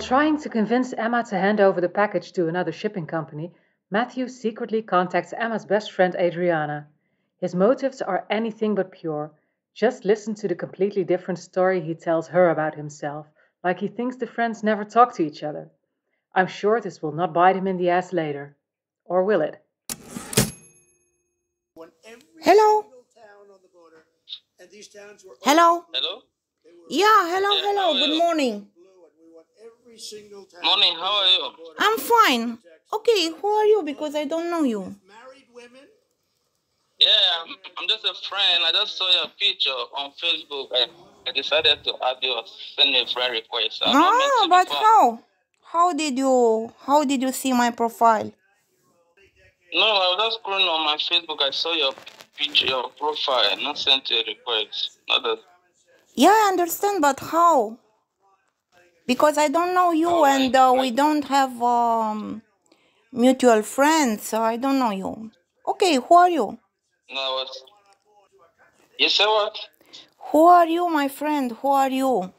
trying to convince Emma to hand over the package to another shipping company, Matthew secretly contacts Emma's best friend Adriana. His motives are anything but pure. Just listen to the completely different story he tells her about himself, like he thinks the friends never talk to each other. I'm sure this will not bite him in the ass later. Or will it? Hello? Hello? Hello? Yeah, hello, hello. Good morning. Morning, how are you? I'm fine. Okay, who are you? Because I don't know you. Yeah, I'm just a friend. I just saw your picture on Facebook. I decided to add you, send me a friend request. Ah, but how? How did you see my profile? No, I was just scrolling on my Facebook. I saw your picture, your profile, not sent you a request. Yeah, I understand, but how? Because I don't know you, and we don't have mutual friends, so I don't know you. Okay, who are you? No, what? You say what? Who are you, my friend? Who are you?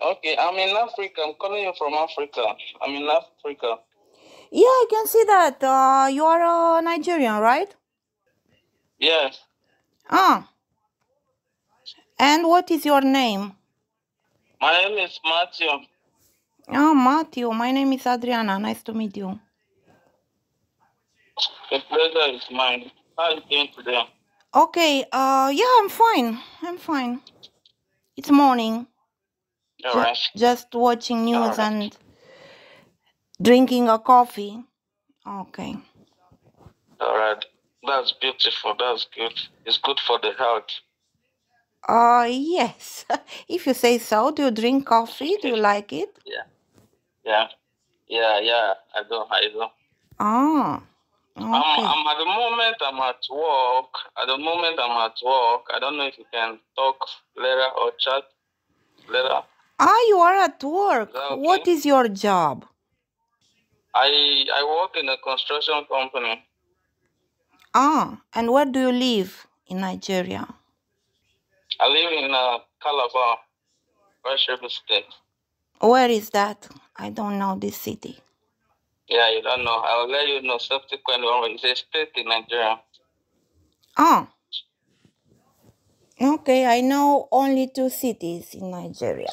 Okay, I'm in Africa. I'm calling you from Africa. I'm in Africa. Yeah, I can see that. You are Nigerian, right? Yes. Ah. And what is your name? My name is Matthew. Ah, Matthew. My name is Adriana. Nice to meet you. The pleasure is mine. How are you doing today? Okay. Yeah, I'm fine. I'm fine. It's morning. All right. Just watching news and drinking a coffee. Okay. All right. That's beautiful. That's good. It's good for the health. Yes. If you say so. Do you drink coffee? Do you like it? Yeah. Yeah. Yeah, yeah. I do. Ah. Okay. I'm at the moment, I'm at work. I don't know if you can talk later or chat later. Ah, you are at work. Is that okay? What is your job? I work in a construction company. Ah, and where do you live in Nigeria? I live in Calabar, Cross River State. Where is that? I don't know this city. Yeah, you don't know. I'll let you know subsequently. It's a state in Nigeria. Ah. Okay, I know only 2 cities in Nigeria.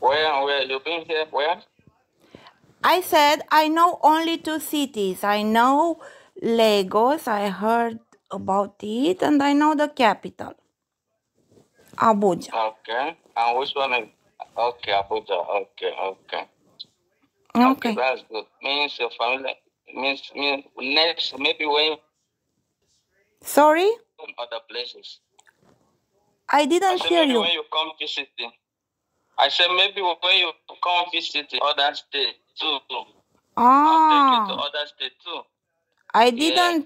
Where you been here? Where? I said I know only 2 cities. I know Lagos, I heard about it, and I know the capital, Abuja. Okay, and which one is? Okay, Abuja. Okay, that's good. Means your family. Means next maybe when. Sorry. Other places. I didn't hear you. When you come visiting. I said maybe when you come visit other state too. Ah. I'll take you to other state too. I didn't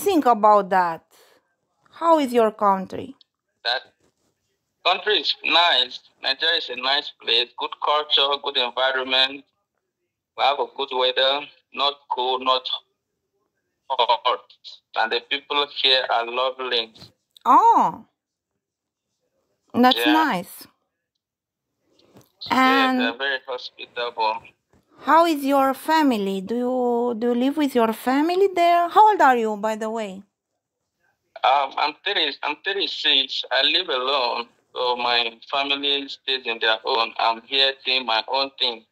think about that. How is your country? That country is nice. Nigeria is a nice place. Good culture, good environment. We have a good weather. Not cold, not hot. And the people here are lovely. Oh. That's nice. And they're very hospitable. How is your family? Do you live with your family there? How old are you, by the way? I'm 36. I live alone, so my family stays in their own. I'm here doing my own thing.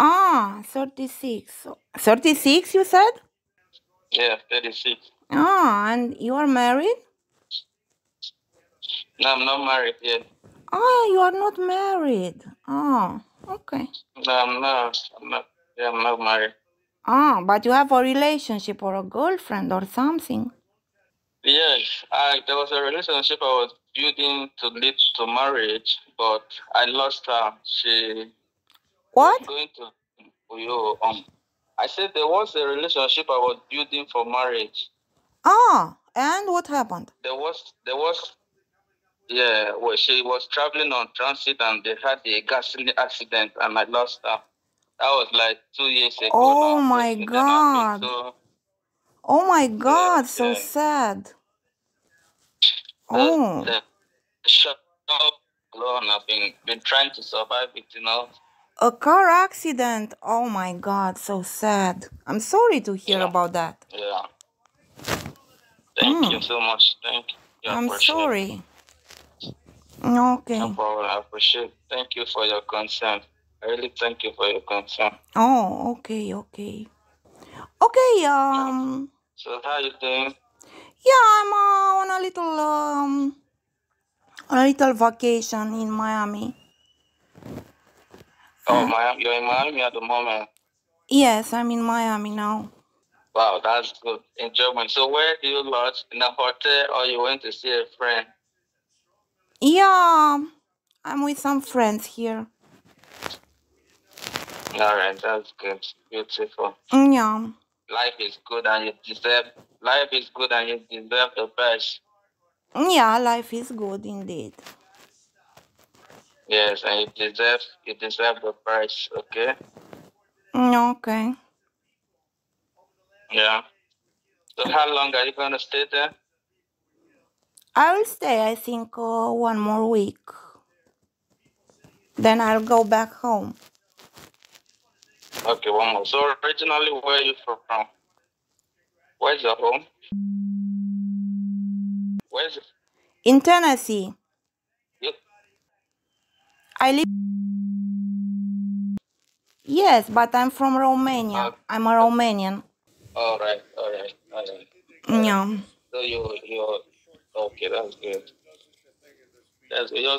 Ah, 36. 36, you said? Yeah, 36. Ah, and you are married? No, I'm not married yet. Ah, you are not married. Ah, okay. No, I'm not. Yeah, I'm not married. Ah, but you have a relationship or a girlfriend or something. Yes, there was a relationship I was building to lead to marriage, but I lost her. She. What? Was going to you. I said there was a relationship I was building for marriage. Ah, and what happened? There was. Yeah, well, she was traveling on transit and they had a gasoline accident and I lost her. That was like 2 years ago. Oh my God. Oh my God, so sad. Oh. The shock alone. I've been trying to survive it, you know. A car accident. Oh my God, so sad. I'm sorry to hear about that. Yeah. Thank you so much. Thank you. I'm sorry. Okay. No problem. I appreciate it. Thank you for your concern. I really thank you for your concern. Oh, okay, okay. Okay, So how you doing? Yeah, I'm on a little vacation in Miami. Oh, Miami! You're in Miami at the moment. Yes, I'm in Miami now. Wow, that's good. Enjoyment. So where do you lodge? In a hotel, or you went to see a friend? Yeah, I'm with some friends here. All right, that's good. Beautiful. Yeah. Life is good, and you deserve. Life is good, and you deserve the best. Yeah, life is good indeed. Yes, and you deserve the price, okay? Okay. Yeah. So how long are you gonna stay there? I will stay, I think, 1 more week. Then I'll go back home. Okay, 1 more. So originally, where are you from? Where's your home? Where's it? In Tennessee. I live. Yes, but I'm from Romania. I'm a Romanian. All right, all right, all right. Yeah. So you're okay. That's good. That's good. You're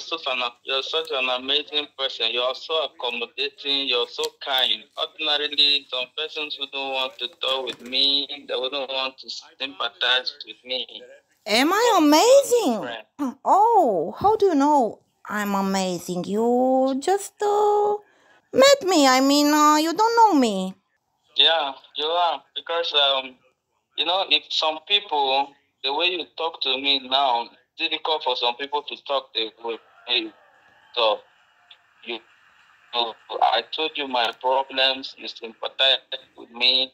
such an amazing person. You're so accommodating. You're so kind. Ordinarily, some persons who don't want to talk with me, they wouldn't want to sympathize with me. Am I amazing? Oh, how do you know? I'm amazing. You just met me. I mean, you don't know me. Yeah, you are. Because, you know, if some people, the way you talk to me now, it's difficult for some people to talk the way. So, I told you my problems, you sympathize with me,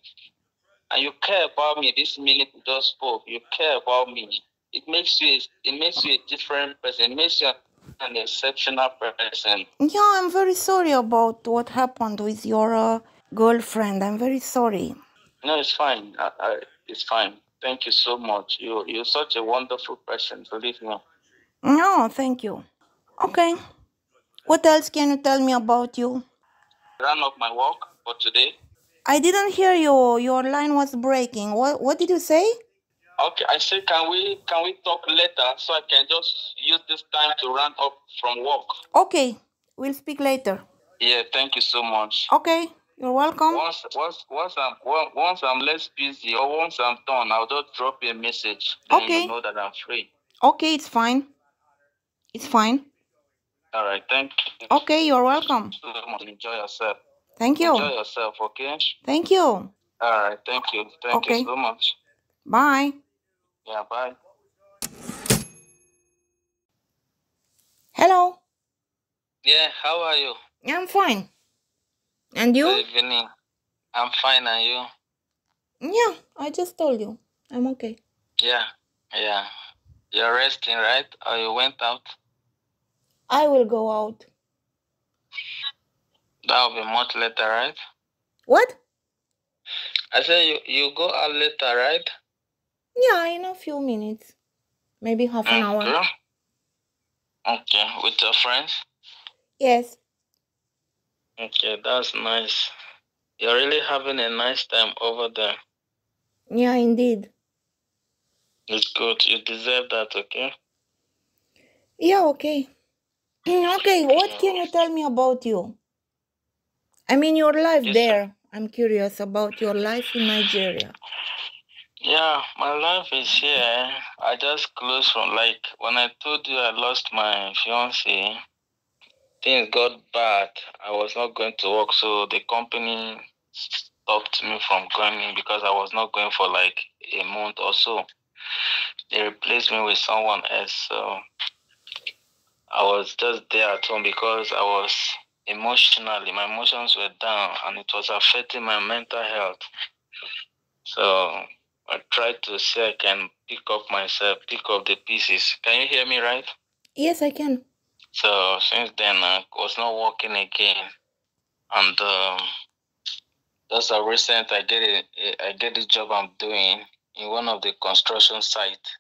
and you care about me. This minute you just spoke, you care about me. It makes you a different person. It makes you an exceptional person. Yeah, I'm very sorry about what happened with your girlfriend. I'm very sorry. No, it's fine. It's fine. Thank you so much. You're such a wonderful person. Believe me. No, thank you. Okay. What else can you tell me about you? Ran off my work for today. I didn't hear you. Your line was breaking. What did you say? Okay, I said, can we talk later so I can just use this time to run up from work? Okay, we'll speak later. Yeah, thank you so much. Okay, you're welcome. Once I'm less busy or once I'm done, I'll just drop you a message. Then okay. You know that I'm free. Okay, it's fine. It's fine. All right, thank you. Okay, you're welcome. Enjoy yourself. Thank you. Enjoy yourself, okay? Thank you. All right, thank you. Thank you so much. Bye. Yeah, bye. Hello. Yeah, how are you? I'm fine. And you? Good evening. I'm fine, and you? Yeah, I just told you. I'm okay. Yeah, yeah. You're resting, right? Or you went out? I will go out. That'll be much later, right? What? I said you go out later, right? Yeah, in a few minutes. Maybe half an hour. Okay, with your friends? Yes. Okay, that's nice. You're really having a nice time over there. Yeah, indeed. It's good. You deserve that, okay? Yeah, okay. Okay, what can you tell me about you? I mean, your life there. I'm curious about your life in Nigeria. Yeah, my life is here. I just closed from, like, when I told you I lost my fiancé, things got bad. I was not going to work, so the company stopped me from going because I was not going for, like, a month or so. They replaced me with someone else, so I was just there at home because I was emotionally, my emotions were down, and it was affecting my mental health. So I tried to see I can pick up myself, pick up the pieces. Can you hear me right? Yes, I can. So since then, I was not working again, and that's how recent I get the job I'm doing in one of the construction sites.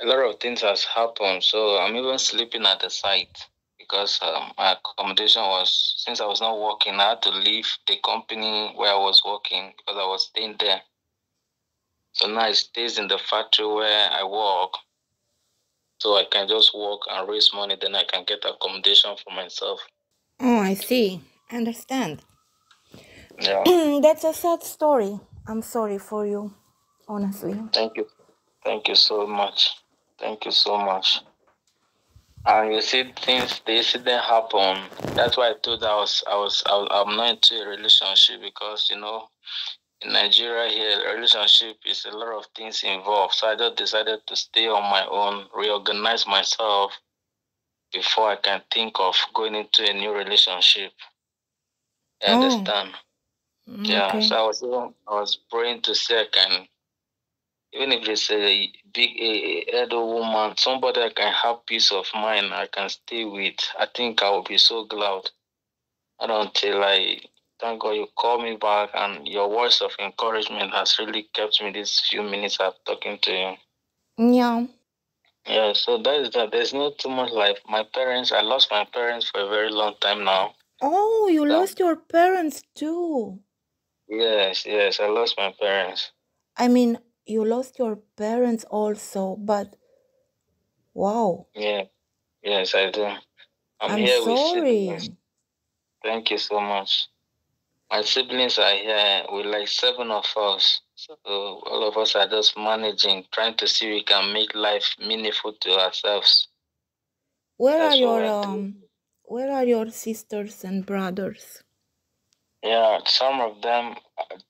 A lot of things has happened, so I'm even sleeping at the site because my accommodation was, since I was not working, I had to leave the company where I was working because I was staying there. So now I stay in the factory where I work, so I can just work and raise money, then I can get accommodation for myself. Oh, I see. I understand. Yeah. That's a sad story. I'm sorry for you, honestly. Thank you. Thank you so much. Thank you so much. And you see, things, the incident happen. That's why I told I'm not into a relationship because, you know, in Nigeria here, a relationship is a lot of things involved. So I just decided to stay on my own, reorganize myself before I can think of going into a new relationship. I understand. Okay. Yeah. So I was praying to see I can, even if it's a big adult woman, somebody I can have peace of mind, I can stay with. I think I will be so glad. Thank God you called me back, and your words of encouragement has really kept me these few minutes of talking to you. Yeah. Yeah, so that is that. There's not too much life. I lost my parents for a very long time now. Oh, you lost your parents too? Yes, I lost my parents. I mean, you lost your parents also, but wow. Yeah, yes, I do. I'm here sorry. With you. Thank you so much. My siblings are here, we're like 7 of us. So all of us are just managing, trying to see we can make life meaningful to ourselves. Where are your sisters and brothers? Yeah, some of them,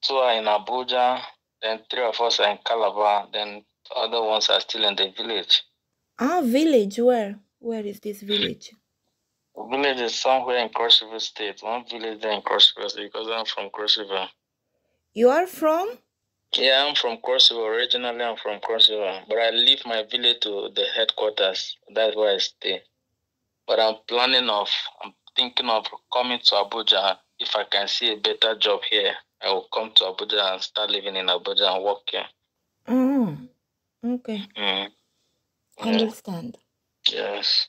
2 are in Abuja, then 3 of us are in Calabar, then the other ones are still in the village. Ah, village, where? Where is this village? The village is somewhere in Cross River State. One village there in Cross River State because I'm from Cross River. You are from? Yeah, I'm from Cross River. Originally, I'm from Cross River. But I leave my village to the headquarters. That's where I stay. But I'm thinking of coming to Abuja. If I can see a better job here, I will come to Abuja and start living in Abuja and work here. Oh, okay. I understand. Yes.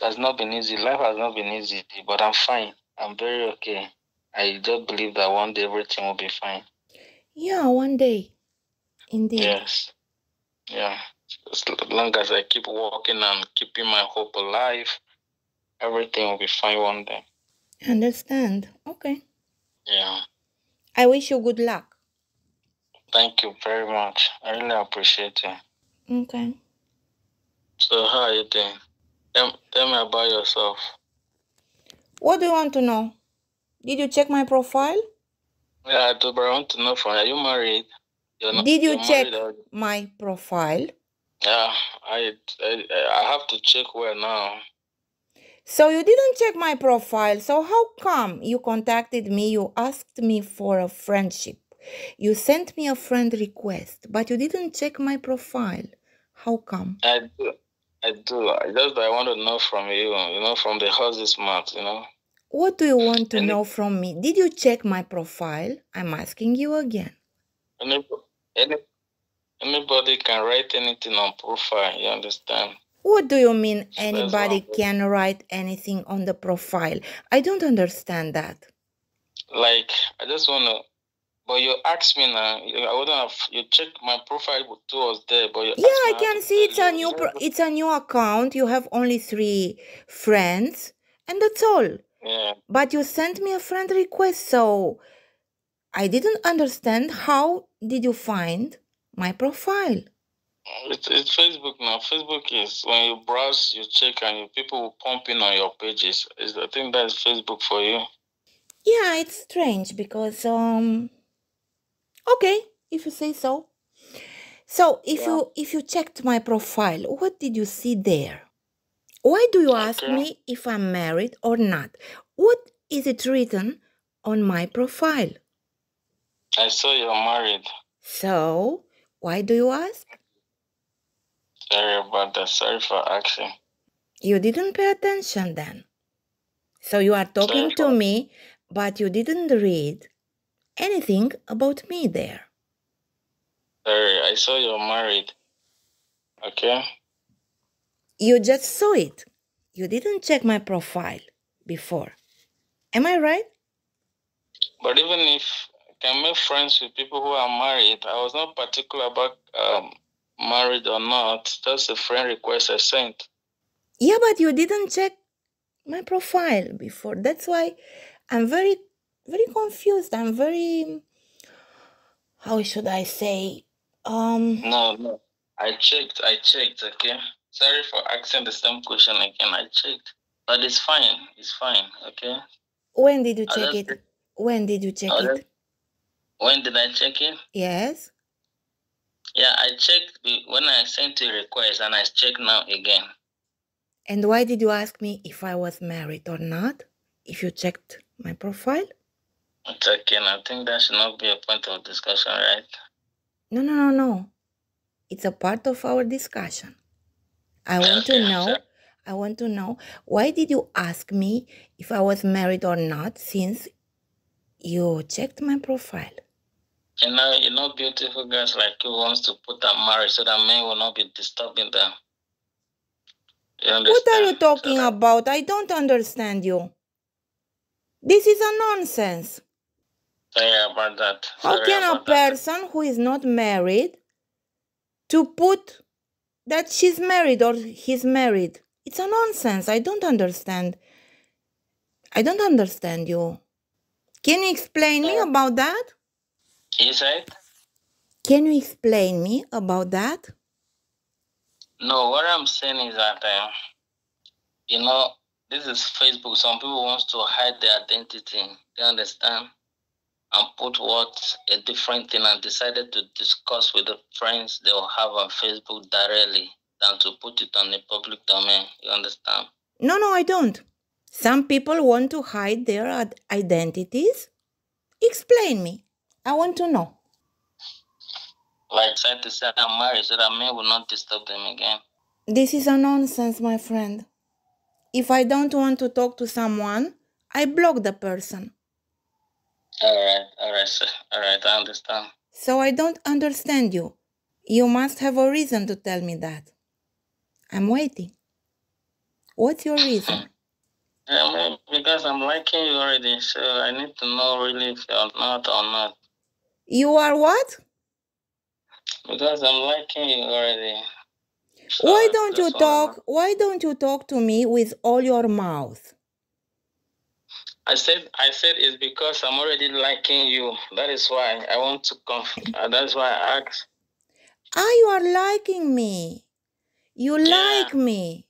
Has not been easy. Life has not been easy, but I'm fine. I'm very okay. I just believe that one day everything will be fine. Yeah, one day. Indeed. Yes. Yeah. As long as I keep walking and keeping my hope alive, everything will be fine one day. Understand. Okay. Yeah. I wish you good luck. Thank you very much. I really appreciate you. Okay. So how are you doing? Tell me about yourself. What do you want to know? Did you check my profile? Yeah, I do, but I want to know from you. Are you married? Did you check my profile? Yeah, I have to check where now. So you didn't check my profile. So how come you contacted me? You asked me for a friendship. You sent me a friend request, but you didn't check my profile. How come? I do. I want to know from you, from the horse's mouth, What do you want to know from me? Did you check my profile? I'm asking you again. Anybody can write anything on profile, you understand? What do you mean anybody can write anything on the profile? I don't understand that. I just want to... But you asked me now. I wouldn't have. You checked my profile towards there, but you asked I can see it's a new. It's a new account. You have only 3 friends, and that's all. Yeah. But you sent me a friend request, so I didn't understand. How did you find my profile? It's Facebook now. Facebook is when you browse, you check, and people will pump in on your pages. I think that's Facebook for you. Yeah, it's strange because Okay, if you say so. So, if you checked my profile, what did you see there? Why do you ask me if I'm married or not? What is it written on my profile? I saw you're married. So, why do you ask? Sorry about that. Sorry for asking. You didn't pay attention then. So you are talking to me, but you didn't read anything about me there. Sorry, I saw you're married. Okay. You just saw it. You didn't check my profile before. Am I right? But even if I can make friends with people who are married, I was not particular about married or not. That's a friend request I sent. Yeah, but you didn't check my profile before. That's why I'm very, very confused. I'm very, how should I say? No. I checked, okay? Sorry for asking the same question again. I checked. But it's fine. It's fine, okay? When did you check it? When did you check it? When did I check it? Yes. Yeah, I checked when I sent you a request, and I checked now again. And why did you ask me if I was married or not? If you checked my profile? It's okay. I think that should not be a point of discussion, right? No. It's a part of our discussion. I want to know why did you ask me if I was married or not since you checked my profile? You know beautiful girls like you wants to put them married so that men will not be disturbing them. What are you talking about? I don't understand you. This is a nonsense. Sorry about that. How can a person who is not married to put that she's married or he's married? It's a nonsense. I don't understand. I don't understand you. Can you explain me about that? Is it? Can you explain me about that? No, what I'm saying is that, this is Facebook. Some people want to hide their identity. They understand? And put a different thing and decided to discuss with the friends they will have on Facebook directly than to put it on the public domain. You understand? No, I don't. Some people want to hide their identities. Explain me. I want to know. Like I said, to say I'm married so that men will not disturb them again. This is a nonsense, my friend. If I don't want to talk to someone, I block the person. All right, sir. All right, I understand. So I don't understand you. You must have a reason to tell me that. I'm waiting. What's your reason? Because I'm liking you already, so I need to know really if you're not or not. You are what? Because I'm liking you already. So why don't you talk to me with all your mouth? I said it's because I'm already liking you. That is why I want to that's why I asked. You are liking me. You like me.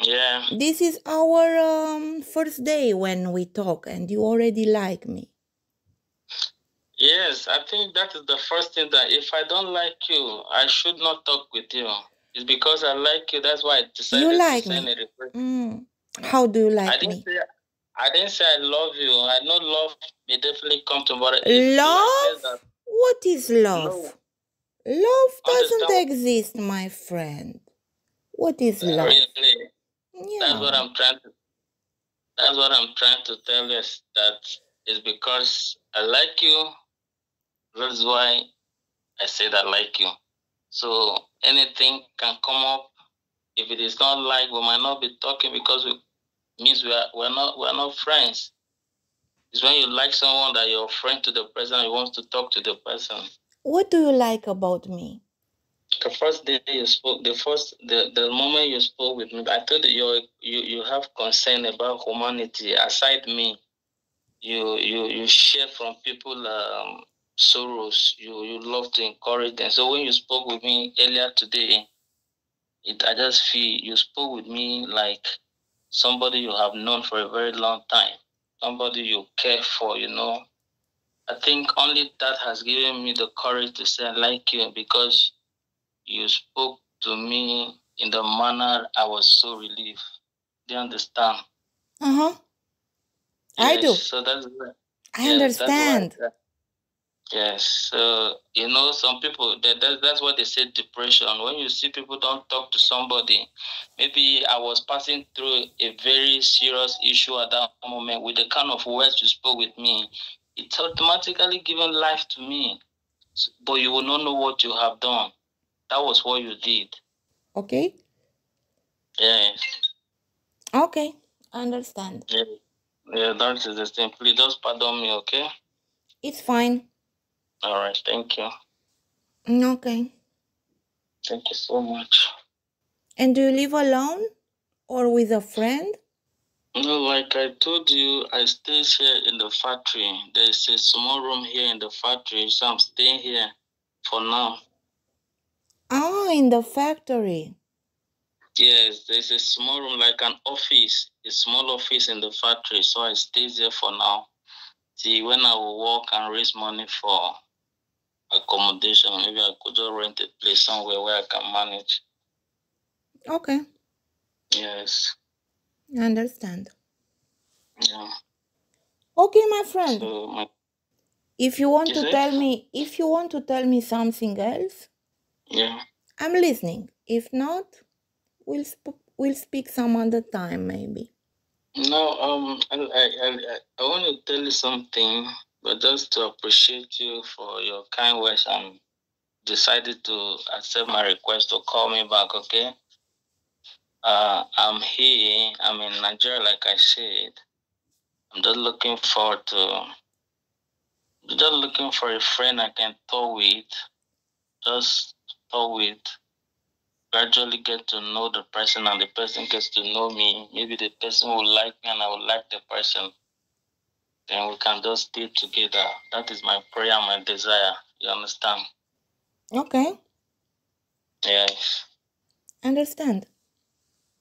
Yeah. This is our first day when we talk and you already like me. Yes, I think that is the first thing, that if I don't like you, I should not talk with you. It's because I like you. That's why I decided to send a request. How do you like me? I didn't say I love you. I know love may definitely come tomorrow. Love? What is love? No. Love doesn't exist, my friend. What is love? Really? Yeah. That's what I'm trying to tell you, that it's because I like you. That's why I said I like you. So anything can come up. If it is not like, we might not be talking because means we're not friends. It's when you like someone that you're a friend to the person, you want to talk to the person. What do you like about me? The first day you spoke, the moment you spoke with me, I told you have concern about humanity. Aside me, you share from people sorrows. You love to encourage them. So when you spoke with me earlier today, I just feel you spoke with me like somebody you have known for a very long time, somebody you care for, I think only that has given me the courage to say I like you, because you spoke to me in the manner I was so relieved. Do you understand? Yes, I do. So that's why, I understand. That's why, Yes, some people, that's what they say, depression. When you see people don't talk to somebody, maybe I was passing through a very serious issue at that moment. With the kind of words you spoke with me, it's automatically given life to me. But you will not know what you have done. That was what you did. Okay. Yes. Okay, I understand. Yeah, that is the thing. Please just pardon me, okay? It's fine. All right, thank you. Okay. Thank you so much. And do you live alone or with a friend? No, like I told you, I stay here in the factory. There's a small room here in the factory, so I'm staying here for now. Oh, in the factory. Yes, there's a small room, like an office, a small office in the factory, so I stay there for now. See, when I will work and raise money for accommodation, maybe I could just rent a place somewhere where I can manage. Okay. Yes. I understand. Yeah. Okay, my friend. So if you want to tell me something else, yeah, I'm listening. If not, we'll speak some other time, maybe. No, I want to tell you something, but just to appreciate you for your kind words, and decided to accept my request to call me back, okay? I'm here, I'm in Nigeria, like I said. I'm just looking forward to, just looking for a friend I can talk with, just talk with. Gradually get to know the person, and the person gets to know me. Maybe the person will like me and I will like the person. Then we can just stay together. That is my prayer, my desire. You understand? Okay. Yes. Understand.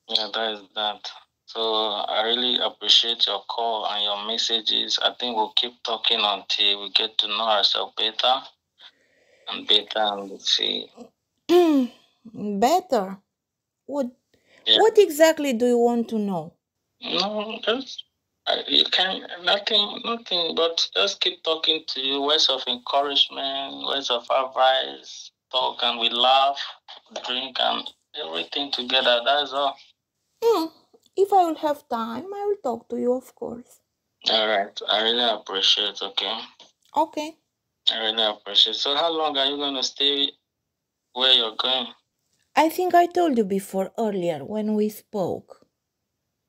Yeah, that is that. So I really appreciate your call and your messages. I think we'll keep talking until we get to know ourselves better and better, and we'll see. Better? What? Yeah. What exactly do you want to know? No, nothing. But just keep talking to you. Words of encouragement, words of advice. Talk and we laugh, drink, and everything together. That's all. If I will have time, I will talk to you, of course. All right. I really appreciate. Okay. Okay. I really appreciate. So, how long are you gonna stay where you're going? I think I told you before, earlier, when we spoke.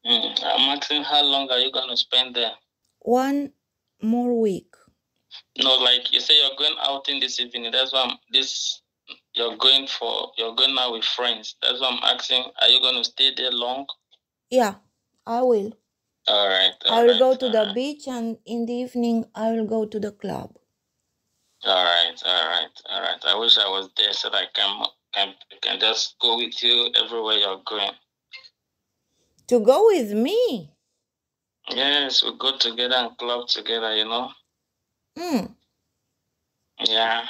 I'm asking how long are you going to spend there? 1 more week. No, like you say you're going outing this evening. That's why you're going out with friends. That's why I'm asking, are you going to stay there long? Yeah, I will. All right. I will go to the beach, and in the evening I will go to the club. All right, all right, all right. I wish I was there so that I can just go with you everywhere you're going. To go with me? Yes, we go together and club together, you know? Yeah.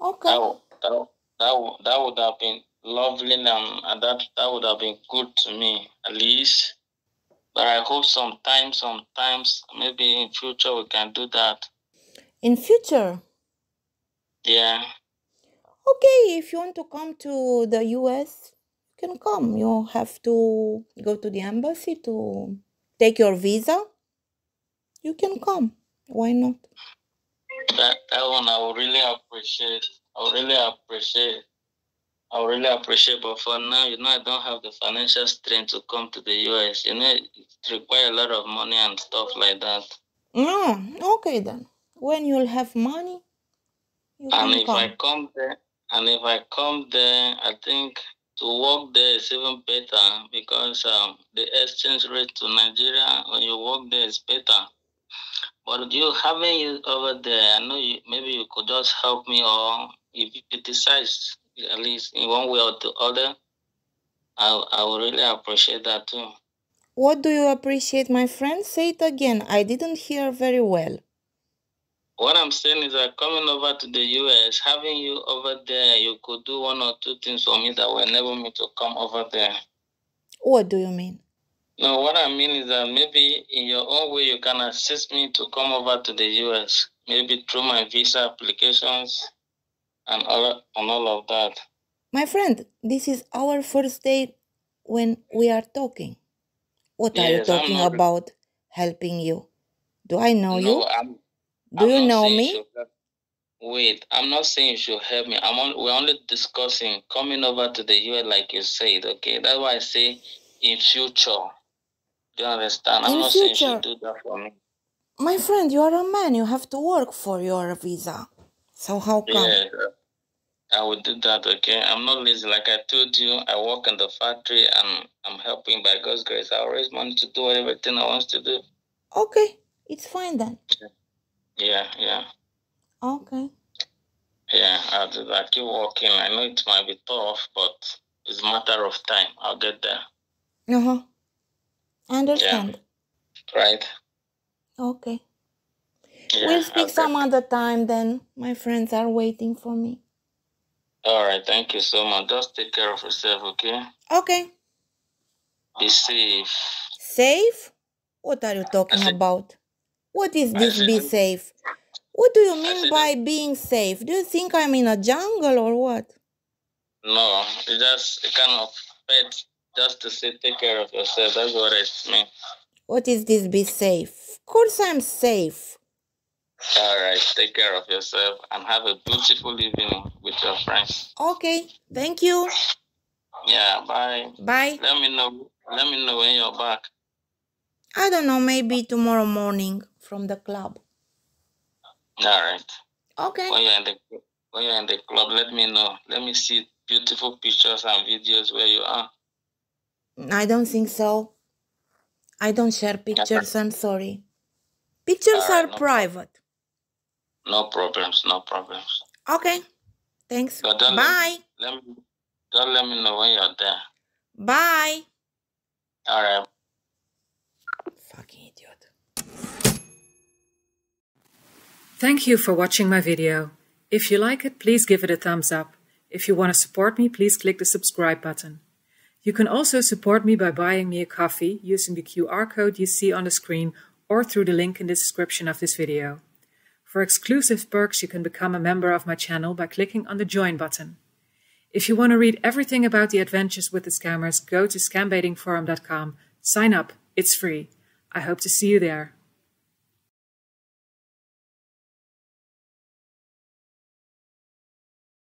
Okay. That would have been lovely, and that would have been good to me, at least. But I hope sometimes, maybe in future we can do that. In future? Yeah. Okay, if you want to come to the US, you can come. You have to go to the embassy to take your visa. You can come. Why not? That one I would really appreciate. But for now, I don't have the financial strength to come to the US. It requires a lot of money and stuff like that. Okay then. When you'll have money, you can come. If I come there, I think to work there is even better, because the exchange rate to Nigeria when you work there is better. But you having you over there, I know maybe you could just help me, or if you decide, at least in one way or the other, I would really appreciate that too. What do you appreciate, my friend? Say it again. I didn't hear very well. What I'm saying is that coming over to the US, having you over there, you could do 1 or 2 things for me that were never meant to come over there. What do you mean? No, what I mean is that maybe in your own way you can assist me to come over to the US. maybe through my visa applications and all of that. My friend, this is our first day when we are talking. What are you talking about helping you? Do I know you? Do you know me? Wait, I'm not saying you should help me. We're only discussing coming over to the US like you said, okay? That's why I say in future. Do you understand? I'm not saying you should do that for me. My friend, you are a man. You have to work for your visa. So how come? Yeah, I would do that, okay? I'm not lazy. Like I told you, I work in the factory and I'm helping by God's grace. I always want to do everything I want to do. Okay, it's fine then. Yeah, yeah. Okay. Yeah, I'll do that. Keep working. I know it might be tough, but it's a matter of time. I'll get there. Uh-huh. I understand. Yeah. Right. Okay. Yeah, we'll speak some other time then. My friends are waiting for me. All right. Thank you so much. Just take care of yourself, okay? Okay. Be safe. Safe? What are you talking about? What is this be safe? What do you mean by being safe? Do you think I'm in a jungle or what? No, it's just a kind of pet just to say take care of yourself. That's what it means. What is this be safe? Of course I'm safe. All right, take care of yourself and have a beautiful evening with your friends. Okay, thank you. Yeah, bye. Bye. Let me know when you're back. I don't know, maybe tomorrow morning from the club. All right. Okay. When you're in the club, let me know. Let me see beautiful pictures and videos where you are. I don't think so. I don't share pictures. I'm sorry. Pictures are private. No problems. No problems. Okay. Thanks. Bye. Don't let me know when you're there. Bye. All right. Fucking idiot. Thank you for watching my video. If you like it, please give it a thumbs up. If you want to support me, please click the subscribe button. You can also support me by buying me a coffee using the QR code you see on the screen or through the link in the description of this video. For exclusive perks, you can become a member of my channel by clicking on the join button. If you want to read everything about the adventures with the scammers, go to scambaitingforum.com. Sign up. It's free. I hope to see you there.